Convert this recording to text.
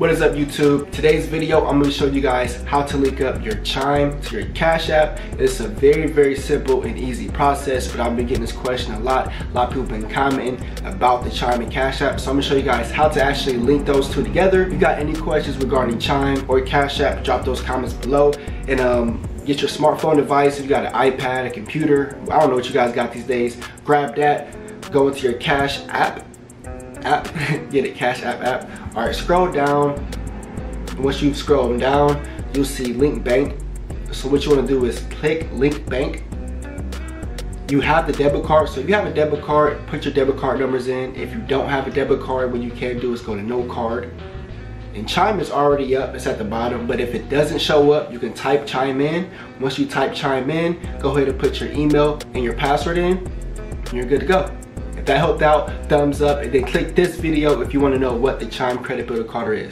What is up, YouTube? Today's video, I'm gonna show you guys how to link up your Chime to your Cash App. It's a very simple and easy process, but I've been getting this question a lot. A lot of people have been commenting about the Chime and Cash App, so I'm gonna show you guys how to actually link those two together. If you got any questions regarding Chime or Cash App, drop those comments below. And get your smartphone device. If you got an iPad, a computer, I don't know what you guys got these days, grab that, go into your Cash App. Get it, Cash App app. All right, scroll down. Once you've scrolled down, you'll see Link Bank. So what you want to do is click Link Bank. You have the debit card, so if you have a debit card, put your debit card numbers in. If you don't have a debit card, what you can do is go to No Card. And Chime is already up, it's at the bottom, but if it doesn't show up, you can type Chime in. Once you type Chime in, go ahead and put your email and your password in, and you're good to go. If that helped out, thumbs up, and then click this video if you want to know what the Chime credit builder card is.